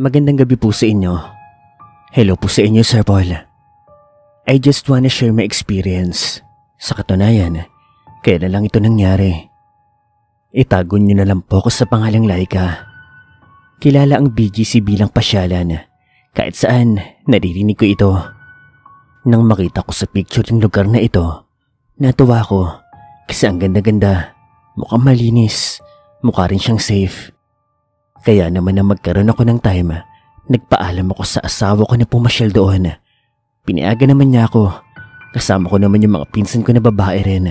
Magandang gabi po sa inyo. Hello po sa inyo, Sir Paul. I just wanna share my experience. Sa katunayan, kailan lang ito nangyari. Itago nyo na lang po ako sa pangalang Laika. Kilala ang BGC bilang pasyalan. Kahit saan, naririnig ko ito. Nang makita ko sa picture yung lugar na ito, natuwa ko kasi ang ganda-ganda, mukhang malinis, mukha rin siyang safe. Kaya naman na magkaroon ako ng time, nagpaalam ako sa asawa ko na pumasyal doon. Pinayagan naman niya ako, kasama ko naman yung mga pinsan ko na babae rin.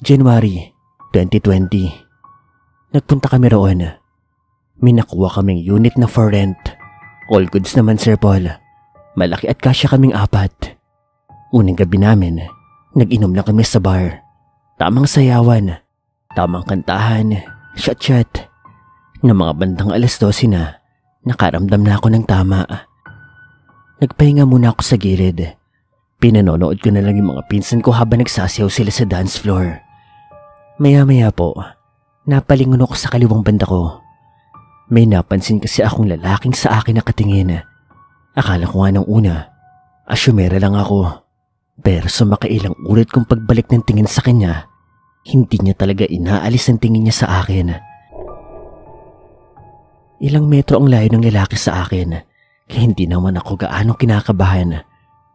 January 2020, nagpunta kami roon. May nakuha kaming unit na for rent. All goods naman, Sir Paul. Malaki at kasya kaming apat. Unang gabi namin, nag-inom lang kami sa bar. Tamang sayawan, tamang kantahan, chat-chat. Nang mga bandang alas 12 na, nakaramdam na ako ng tama. Nagpahinga muna ako sa gilid. Pinanonood ko na lang yung mga pinsan ko habang nagsasayaw sila sa dance floor. Maya-maya po, napalingon ako sa kaliwang banda ko. May napansin kasi akong lalaking sa akin nakatingin. Akala ko nga nang una, asyumera lang ako. Pero sa makailang ulit kong pagbalik ng tingin sa kanya, hindi niya talaga inaalis ang tingin niya sa akin. Ilang metro ang layo ng lalaki sa akin, kaya hindi naman ako gaano kinakabahan.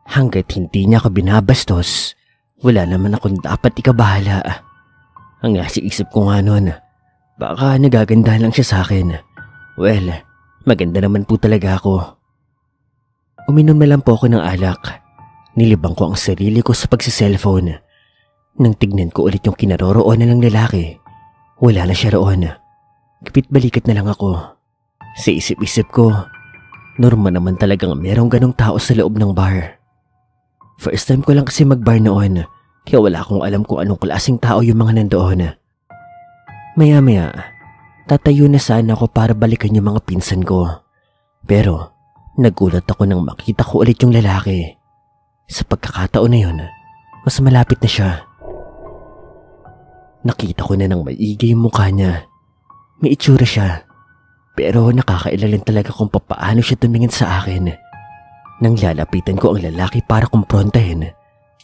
Hanggat hindi niya ako binabastos, wala naman akong dapat ikabahala. Ang nasiisip ko nga nun, baka nagagandahan lang siya sa akin. Well, maganda naman po talaga ako. Uminom na lang po ako ng alak. Nilibang ko ang sarili ko sa pagsiselfone. Nang tignan ko ulit yung kinaroroonan na ng lalaki, wala na siya roon. Kapit-balikat na lang ako. Sa isip-isip ko, normal naman talagang merong ganong tao sa loob ng bar. First time ko lang kasi mag-bar noon, kaya wala akong alam kung anong klaseng tao yung mga nandoon. Maya-maya, tatayo na sana ako para balikan yung mga pinsan ko. Pero, nagulat ako nang makita ko ulit yung lalaki. Sa pagkakataon na yun, mas malapit na siya. Nakita ko na ng maigi yung mukha niya. May itsura siya. Pero nakakailalim talaga kung papaano siya tumingin sa akin. Nang lalapitan ko ang lalaki para kumprontahin,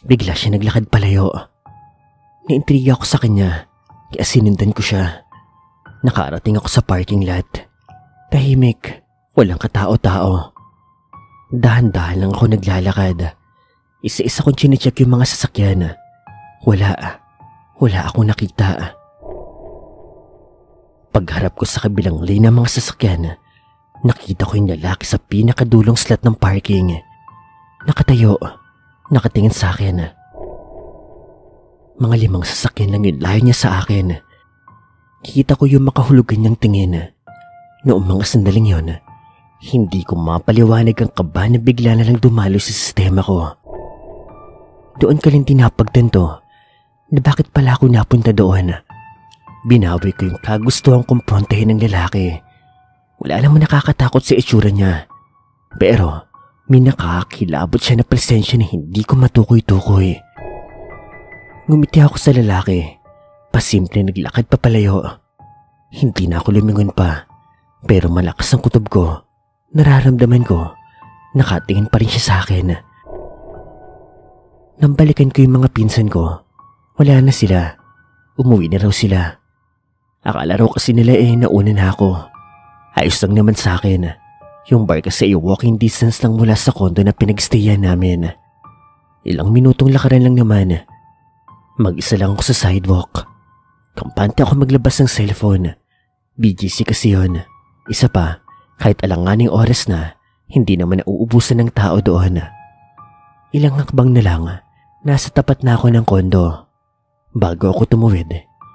bigla siya naglakad palayo. Naintriga ako sa kanya, kaya sinundan ko siya. Nakarating ako sa parking lot. Tahimik, walang katao-tao. Dahan-dahan lang ako naglalakad. Isa-isa kong chinecheck yung mga sasakyan. Wala akong nakita. Pagharap ko sa kabilang lane ng mga sasakyan, nakita ko yung lalaki sa pinakadulong slot ng parking. Nakatayo, nakatingin sa akin. Mga 5 sasakyan lang yung layo niya sa akin. Kita ko yung makahulugan niyang tingin. Noong mga sandaling yun, hindi ko mapaliwanag ang kaba na bigla na lang dumalo sa sistema ko. Doon ka lang tinapagtanto na bakit pala ako napunta doon. Binawi ko yung kagustuhan kong prontahin ng lalaki. Wala naman nakakatakot sa itsura niya. Pero may nakakilabot siya na presensya na hindi ko matukoy-tukoy. Ngumiti ako sa lalaki. Pasimple naglakad papalayo. Hindi na ako lumingon pa. Pero malakas ang kutob ko. Nararamdaman ko. Nakatingin pa rin siya sa akin. Nang balikan ko yung mga pinsan ko, wala na sila. Umuwi na raw sila. Akala raw kasi nila nauna na ako. Ayos lang naman sa akin. Yung bar kasi walking distance lang mula sa condo na pinagstayan namin. Ilang minutong lakaran lang naman. Mag-isa lang ako sa sidewalk. Kampante ako maglabas ng cellphone. BGC kasi yun. Isa pa, kahit alanganing oras na, hindi naman nauubusan ng tao doon. Ilang hakbang na lang, nasa tapat na ako ng condo. Bago ako tumawid,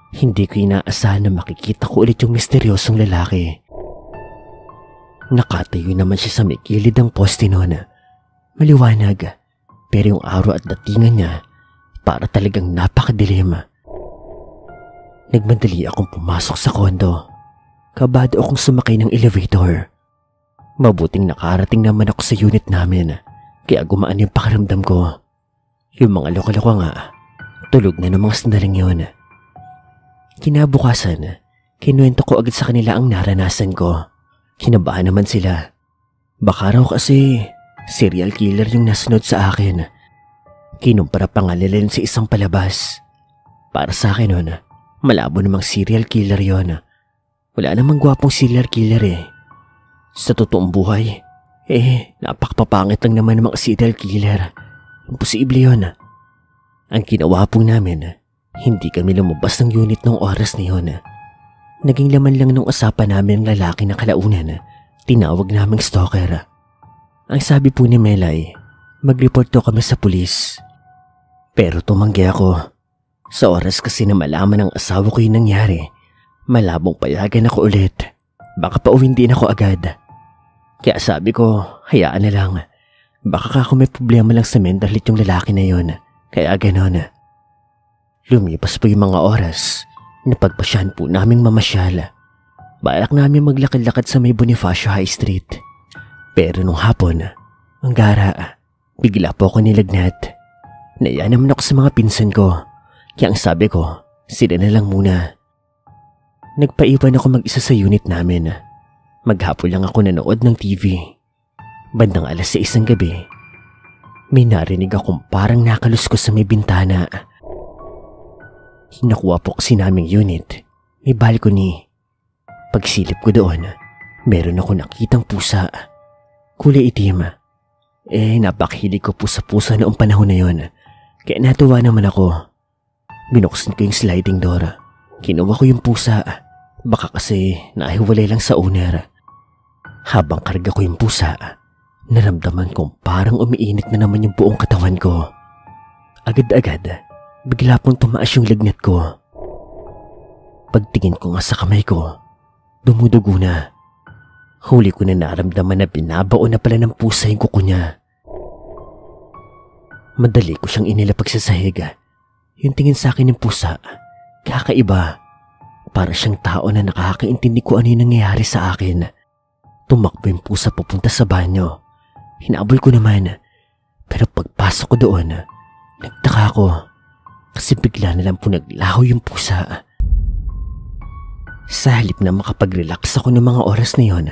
hindi ko inaasahan na makikita ko ulit yung misteryosong lalaki. Nakatayo naman siya sa may gilid ng poste noon. Maliwanag, pero yung araw at datingan niya, para talagang napakadilim. Nagmadali akong pumasok sa kondo. Kabado akong sumakay ng elevator. Mabuting nakarating naman ako sa unit namin, kaya gumaan yung pakiramdam ko. Yung mga loko-loko nga, tulog na ng mga sandaling yun. Kinabukasan, kinuwento ko agad sa kanila ang naranasan ko. Kinabahan naman sila. Baka raw kasi serial killer yung nasunod sa akin. Kinumpara pangalilin sa isang palabas. Para sa akin nun, malabo namang serial killer yon. Wala namang gwapong serial killer eh. Sa totoong buhay, napakapapangit lang naman ng mga serial killer. Imposible yon. Ang ginawa po namin, hindi kami lumabas ng unit nung oras na yon. Naging laman lang nung usapan namin ng lalaki na kalaunan, tinawag naming stalker. Ang sabi po ni Melai, mag-report to kami sa pulis. Pero tumanggi ako. Sa oras kasi na malaman ng asawa ko yung nangyari, malabong payagan ako ulit. Baka pauwin din ako agad. Kaya sabi ko, hayaan na lang. Baka ako may problema lang sa mental health yung lalaki na yon. Kaya ganon. Lumipas po yung mga oras, napagpasyahan po naming mamasyal. Balak namin maglakad-lakad sa may Bonifacio High Street. Pero nung hapon, ang gara, bigla po ako nilagnat. Naiya naman ako sa mga pinsan ko, kaya ang sabi ko, sila na lang muna. Nagpaiwan ako mag-isa sa unit namin. Maghapon lang ako nanood ng TV. Bandang 6 ng gabi, may narinig akong parang nakaluskos sa may bintana. Nakuha po kasi naming unit, may balcony. Pagsilip ko doon, meron ako nakitang pusa. Kulay itim. Napakilig ko po sa pusa noong panahon na yon. Kaya natuwa naman ako. Binuksan ko yung sliding door. Kinuha ko yung pusa. Baka kasi nahiwalay lang sa owner. Habang karga ko yung pusa, naramdaman kong parang umiinit na naman yung buong katawan ko. Agad-agad, bigla pong tumaas yung lagnat ko. Pagtingin ko nga sa kamay ko, dumudugo na. Huli ko na naramdaman na binabao na pala ng pusa yung kuko niya. Madali ko siyang inilapag sa sahig. Yung tingin sa akin ng pusa, kakaiba. Para siyang tao na nakakaintindi ko ano yung nangyayari sa akin. Tumakbo yung pusa papunta sa banyo. Hinabol ko naman, pero pagpasok ko doon, nagtaka ako kasi bigla na lang po naglaho yung pusa. Sa halip na makapag-relax ako ng mga oras na yon,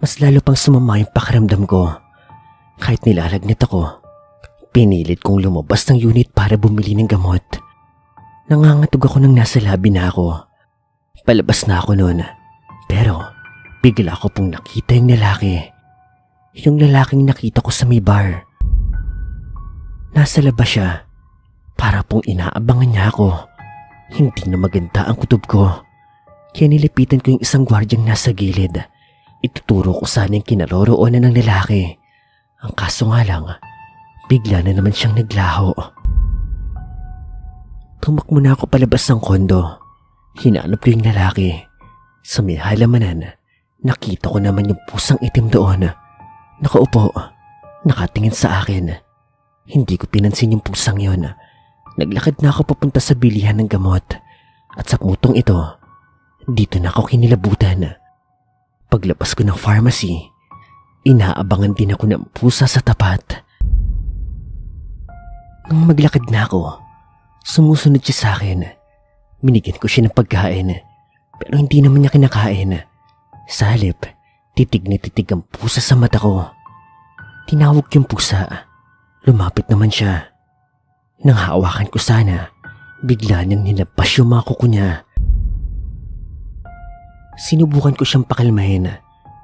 mas lalo pang sumama yung pakiramdam ko. Kahit nilalagnat ako, pinilit kong lumabas ng unit para bumili ng gamot. Nangangatog ako nang nasa labi na ako. Palabas na ako noon, pero bigla ko pong nakita yung lalaki. Yung lalaking nakita ko sa may bar. Nasa labas siya. Para pong inaabangan niya ako. Hindi na maganda ang kutob ko. Kaya nilipitan ko yung isang gwardyang nasa gilid. Ituturo ko sana yung kinaroroonan ng lalaki. Ang kaso nga lang, bigla na naman siyang naglaho. Tumakbo na ako palabas ng kondo. Hinanap ko yung lalaki. Sa may halamanan, nakita ko naman yung pusang itim doon. Nakaupo, nakatingin sa akin. Hindi ko pinansin yung pusang yon. Naglakad na ako papunta sa bilihan ng gamot. At sa putong ito, dito na ako kinilabutan. Paglabas ko ng pharmacy, inaabangan din ako ng pusa sa tapat. Nang maglakad na ako, sumusunod siya sa akin. Binigyan ko siya ng pagkain, pero hindi naman niya kinakain. Sa halip, titig na titig ang pusa sa mata ko. Tinawag yung pusa. Lumapit naman siya. Nang hawakan ko sana, bigla niyang nilabas yung mga kuko niya. Sinubukan ko siyang pakalmahin,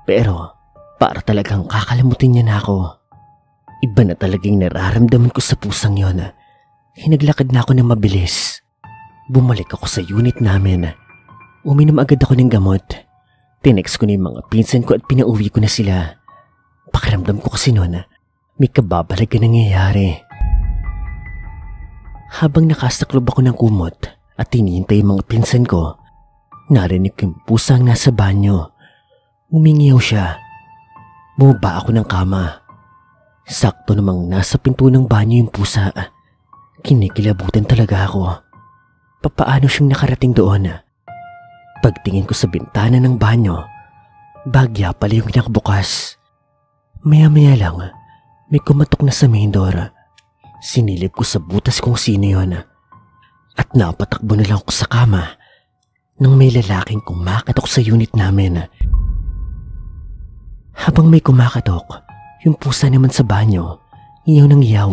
pero para talagang kakalamutin niya na ako. Iba na talagang nararamdaman ko sa pusang yon. Hinaglakad na ako ng mabilis. Bumalik ako sa unit namin. Uminom agad ako ng gamot. Tinext ko na yung mga pinsan ko at pinauwi ko na sila. Pakiramdam ko kasi noon, may kababalag na nangyayari. Habang nakasaklob ako ng kumot at hinihintay yung mga pinsan ko, narinig ko yung pusang nasa banyo. Umingiyaw siya. Bumaba ako ng kama. Sakto namang nasa pinto ng banyo yung pusa. Kinikilabutan talaga ako. Papaano siyang nakarating doon? Pagtingin ko sa bintana ng banyo, bagya pala yung nakabukas. Maya-maya lang, may kumatok na sa main door. Sinilip ko sa butas kung sino yon at napatakbo na lang ako sa kama nang may lalaking kumatok sa unit namin. Habang may kumakatok, yung pusa naman sa banyo, iyaw ng iyaw.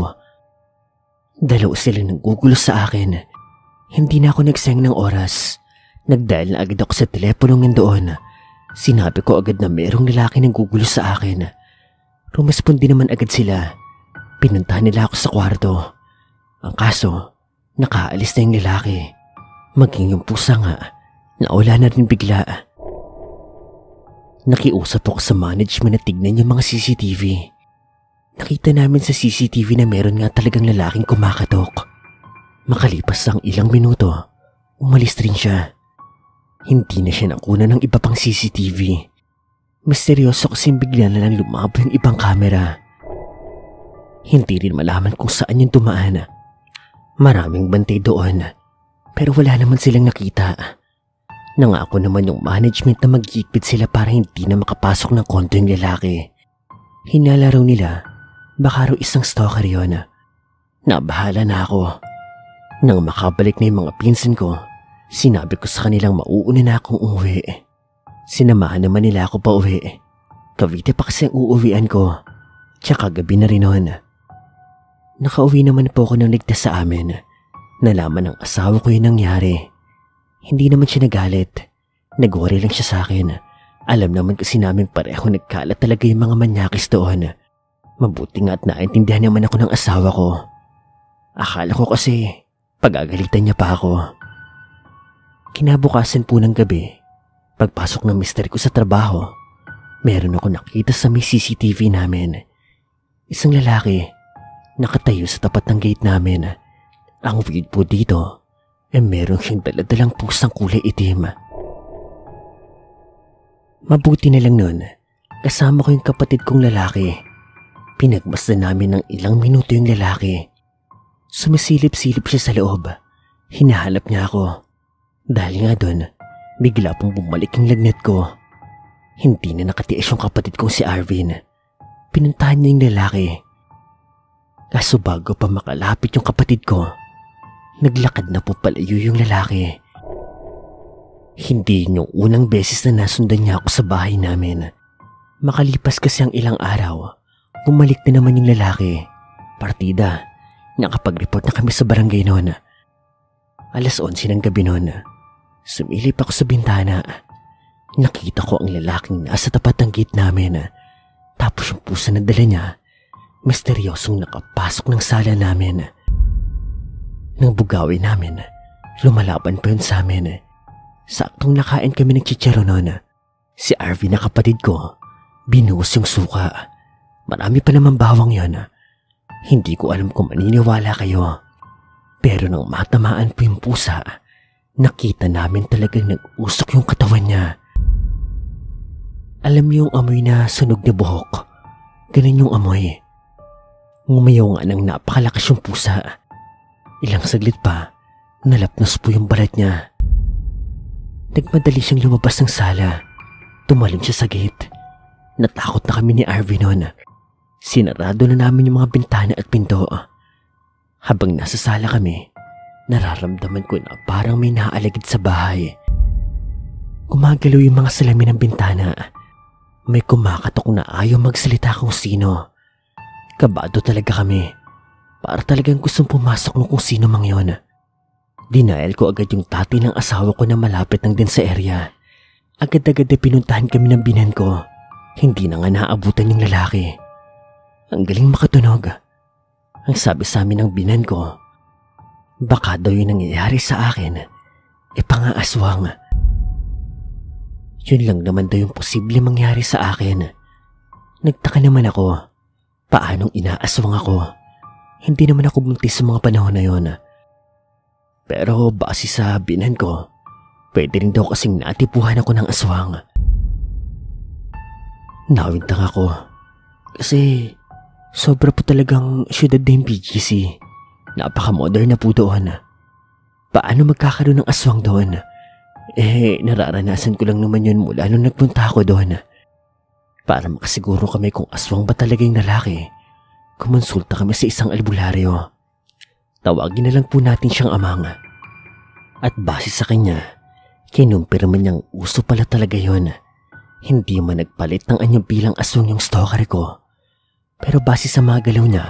Dalaw sila nanggugulo sa akin. Hindi na ako nagsayang ng oras. Nagdial na agad ako sa teleponong nandoon. Sinabi ko agad na merong lalaki nanggugulo sa akin. Rumaspon din naman agad sila. Pinuntahan nila ako sa kwarto. Ang kaso, nakaalis na yung lalaki. Maging yung pusa nga, nawala na rin bigla. Nakiusap ako sa management na tignan yung mga CCTV. Nakita namin sa CCTV na meron nga talagang lalaking kumakatok. Makalipas ang ilang minuto, umalis rin siya. Hindi na siya nakuna ng iba pang CCTV. Misteryoso kasi bigla na lang lumabo yung ibang kamera. Hindi rin malaman kung saan yung dumaan. Maraming bantay doon, pero wala naman silang nakita. Nangako naman yung management na mag-iikpit sila para hindi na makapasok ng konto yung lalaki. Hinala raw nila, baka raw isang stalker yun. Nabahala na ako. Nang makabalik na yung mga pinsan ko, sinabi ko sa kanilang mauuna na akong umuwi. Sinamahan naman nila ako pa uwi. Cavite pa kasi ang uuwian ko, tsaka gabi na rin nun. Nakauwi naman po ako ng ligtas sa amin. Nalaman ng asawa ko yung nangyari. Hindi naman siya nagalit. Nag-worry lang siya sa akin. Alam naman kasi namin pareho nagkalat talaga yung mga manyakis doon. Mabuti nga at naintindihan naman ako ng asawa ko. Akala ko kasi pagagalitan niya pa ako. Kinabukasan po ng gabi, pagpasok ng mister ko sa trabaho, meron ako nakita sa may CCTV namin. Isang lalaki, nakatayo sa tapat ng gate namin. Ang weird po dito, eh meron siyang daladalang pusang kulay itim. Mabuti na lang nun, kasama ko yung kapatid kong lalaki. Pinagmasdan namin ng ilang minuto yung lalaki. Sumisilip-silip siya sa loob. Hinahanap niya ako. Dahil nga dun, bigla pong bumalik yung lagnat ko. Hindi na nakatiis yung kapatid kong si Arvin. Pinuntahan niya yung lalaki. Kaso bago pa makalapit yung kapatid ko, naglakad na po palayo yung lalaki. Hindi yun yung unang beses na nasundan niya ako sa bahay namin. Makalipas kasi ang ilang araw, bumalik na naman yung lalaki. Partida, nakapag-report na kami sa barangay noon. Alas 11 ng gabi noon. Sumilip ako sa bintana. Nakita ko ang lalaking nasa tapat ng gate namin. Tapos yung pusa na dala niya, misteryosong nakapasok ng sala namin. Nang bugawin namin, lumalaban pa yun sa amin. Saktong nakain kami ng chichero noon. Si Arvin na kapatid ko, binuhos yung suka. Marami pa naman bawang yun. Hindi ko alam kung maniniwala kayo. Pero nang matamaan po yung pusa, nakita namin talagang nag-usok yung katawan niya. Alam niyo yung amoy na sunog na buhok? Ganun yung amoy. Ngumayaw nga ng napakalakas yung pusa. Ilang saglit pa, nalapnos po yung balat niya. Nagmadali siyang lumabas ng sala. Tumalim siya sa gate. Natakot na kami ni Arvin noon. Sinarado na namin yung mga bintana at pinto. Habang nasa sala kami, nararamdaman ko na parang may naaligid sa bahay. Gumagalaw yung mga salamin ng bintana. May kumakatok na ayaw magsalita kung sino. Kabado talaga kami. Para talagang gustong pumasok mo kung sino mang yun. Dinael ko agad yung tati ng asawa ko na malapit lang din sa area. Agad-agad na pinuntahan kami ng binan ko. Hindi na nga naabutan yung lalaki. Ang galing makatunog. Ang sabi sa amin ng binan ko, baka daw yung nangyayari sa akin, e pang-aaswang. Yun lang naman daw yung posible mangyari sa akin. Nagtaka naman ako, paanong inaaswang ako? Hindi naman ako buntis sa mga panahon na yun. Pero base sa binan ko, pwede rin daw kasing natipuhan ako ng aswang. Nawintang ako kasi sobra po talagang syudad na yung BGC. Napaka-modern na po doon. Paano magkakaroon ng aswang doon? Eh, nararanasan ko lang naman yun mula nung nagpunta ako doon. Para makasiguro kami kung aswang ba talaga yung lalaki, kumonsulta kami sa isang albularyo. Tawagin na lang po natin siyang amang. At base sa kanya, kinumpirma niyang uso pala talaga yun. Hindi man nagpalit ng anyo bilang aswang yung stalker ko. Pero base sa mga galaw niya,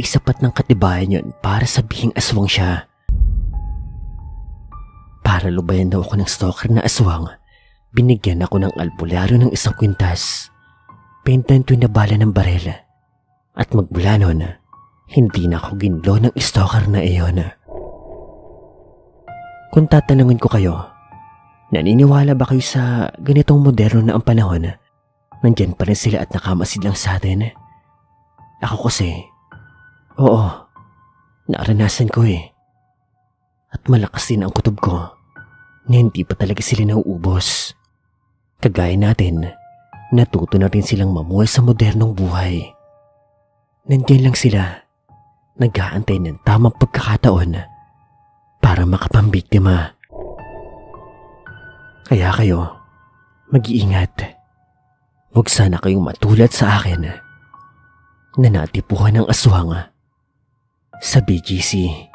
isapat ng katibayan yun para sabihing aswang siya. Para lubayan daw ako ng stalker na aswang, binigyan ako ng albularyo ng isang kwintas. Pentantoy na bala ng barel. At magmula nun, hindi na ako ginlo ng stalker na iyon. Kung tatanungin ko kayo, naniniwala ba kayo sa ganitong moderno na ang panahon? Nandyan pa rin sila at nakamasid lang sa atin. Ako kasi, oo, naranasan ko eh. At malakas din ang kutob ko na hindi pa talaga sila nauubos. Kagaya natin, natuto na rin silang mamuhay sa modernong buhay. Nandyan lang sila, nag-aantay ng tamang pagkakataon para makapambiktima. Kaya kayo, mag-iingat. Huwag sana kayong matulad sa akin na natipuhan ng aswang sa BGC.